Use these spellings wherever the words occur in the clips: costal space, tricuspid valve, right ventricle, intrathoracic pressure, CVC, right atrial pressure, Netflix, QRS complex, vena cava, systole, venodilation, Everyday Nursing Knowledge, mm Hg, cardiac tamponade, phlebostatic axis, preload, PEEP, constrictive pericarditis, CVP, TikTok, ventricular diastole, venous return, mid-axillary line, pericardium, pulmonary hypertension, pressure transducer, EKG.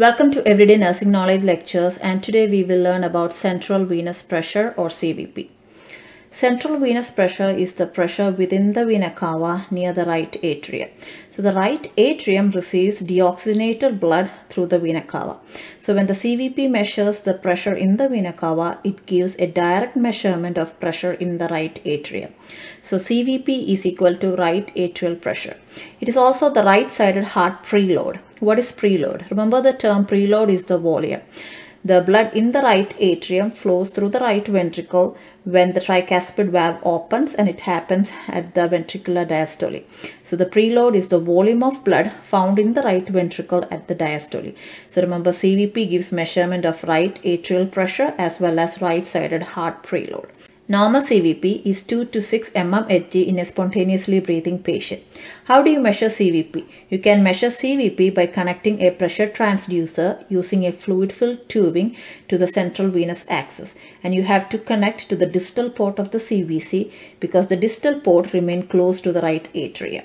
Welcome to Everyday Nursing Knowledge Lectures, and today we will learn about central venous pressure or CVP. Central venous pressure is the pressure within the vena cava near the right atrium. So the right atrium receives deoxygenated blood through the vena cava. So when the CVP measures the pressure in the vena cava, it gives a direct measurement of pressure in the right atrium. So CVP is equal to right atrial pressure. It is also the right-sided heart preload. What is preload? Remember, the term preload is the volume. The blood in the right atrium flows through the right ventricle when the tricuspid valve opens, and it happens at the ventricular diastole. So the preload is the volume of blood found in the right ventricle at the diastole. So remember, CVP gives measurement of right atrial pressure as well as right-sided heart preload. Normal CVP is 2 to 6 mm Hg in a spontaneously breathing patient. How do you measure CVP? You can measure CVP by connecting a pressure transducer using a fluid-filled tubing to the central venous axis. And you have to connect to the distal port of the CVC because the distal port remains close to the right atrium.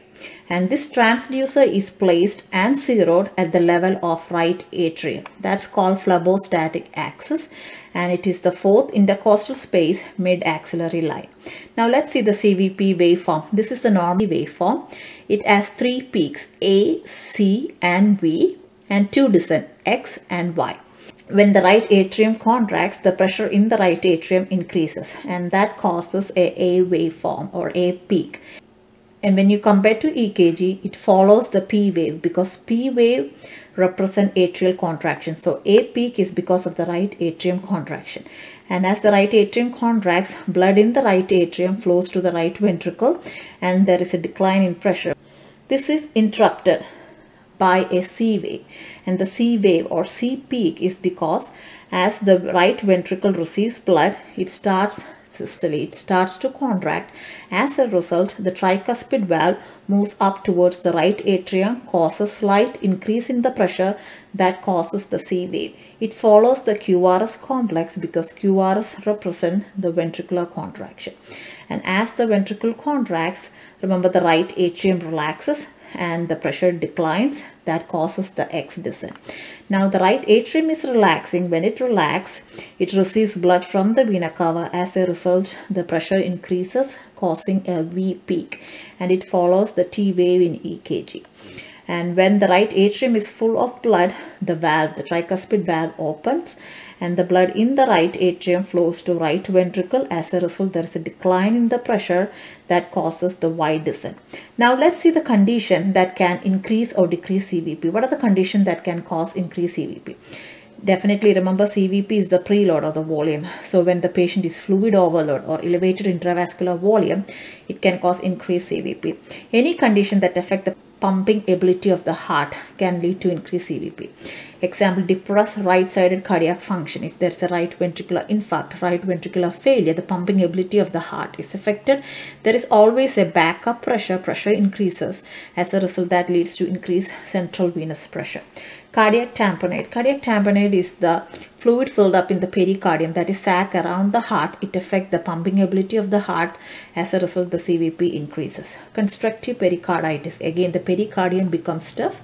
And this transducer is placed and zeroed at the level of right atrium. That's called phlebostatic axis, and it is the fourth in the costal space mid-axillary line. Now let's see the CVP waveform. This is the normal waveform. It has three peaks, A, C and V, and two descent, X and Y. When the right atrium contracts, the pressure in the right atrium increases, and that causes a waveform or a peak. And when you compare to EKG, it follows the P wave because P wave represents atrial contraction. So A peak is because of the right atrium contraction. And as the right atrium contracts, blood in the right atrium flows to the right ventricle, and there is a decline in pressure. This is interrupted by a C wave. And the C wave or C peak is because as the right ventricle receives blood, it starts systole, it starts to contract. As a result, the tricuspid valve moves up towards the right atrium, causes slight increase in the pressure that causes the C wave. It follows the QRS complex because QRS represents the ventricular contraction. And as the ventricle contracts, remember, the right atrium relaxes and the pressure declines. That causes the X descent. Now the right atrium is relaxing. When it relaxes, it receives blood from the vena cava. As a result, the pressure increases, causing a V peak, and it follows the T wave in EKG. And when the right atrium is full of blood, the valve, the tricuspid valve, opens, and the blood in the right atrium flows to right ventricle. As a result, there is a decline in the pressure that causes the Y descent. Now let's see the condition that can increase or decrease CVP. What are the conditions that can cause increased CVP? Definitely remember, CVP is the preload or the volume. So when the patient is fluid overload or elevated intravascular volume, it can cause increased CVP. Any condition that affects the pumping ability of the heart can lead to increased CVP. Example, depressed right-sided cardiac function. If there's a right ventricular infarct, right ventricular failure, the pumping ability of the heart is affected. There is always a backup pressure. Pressure increases. As a result, that leads to increased central venous pressure. Cardiac tamponade. Cardiac tamponade is the fluid filled up in the pericardium, that is sac around the heart. It affects the pumping ability of the heart. As a result, the CVP increases. Constrictive pericarditis. Again, the pericardium becomes stiff.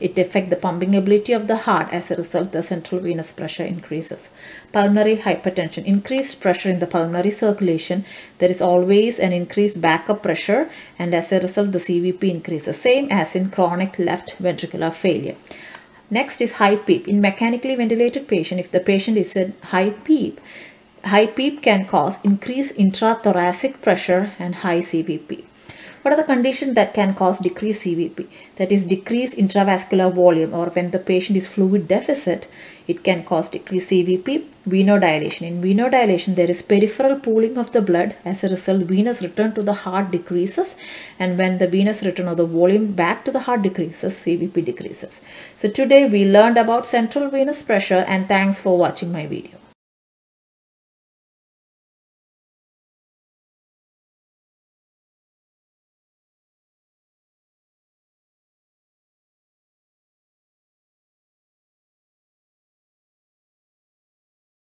It affects the pumping ability of the heart. As a result, the central venous pressure increases. Pulmonary hypertension. Increased pressure in the pulmonary circulation. There is always an increased backup pressure, and as a result, the CVP increases. Same as in chronic left ventricular failure. Next is high PEEP. In mechanically ventilated patient, if the patient is in high PEEP can cause increased intrathoracic pressure and high CVP. What are the conditions that can cause decreased CVP? That is decreased intravascular volume, or when the patient is fluid deficit, it can cause decreased CVP. Venodilation. In venodilation, there is peripheral pooling of the blood. As a result, venous return to the heart decreases. And when the venous return or the volume back to the heart decreases, CVP decreases. So today we learned about central venous pressure, and thanks for watching my video.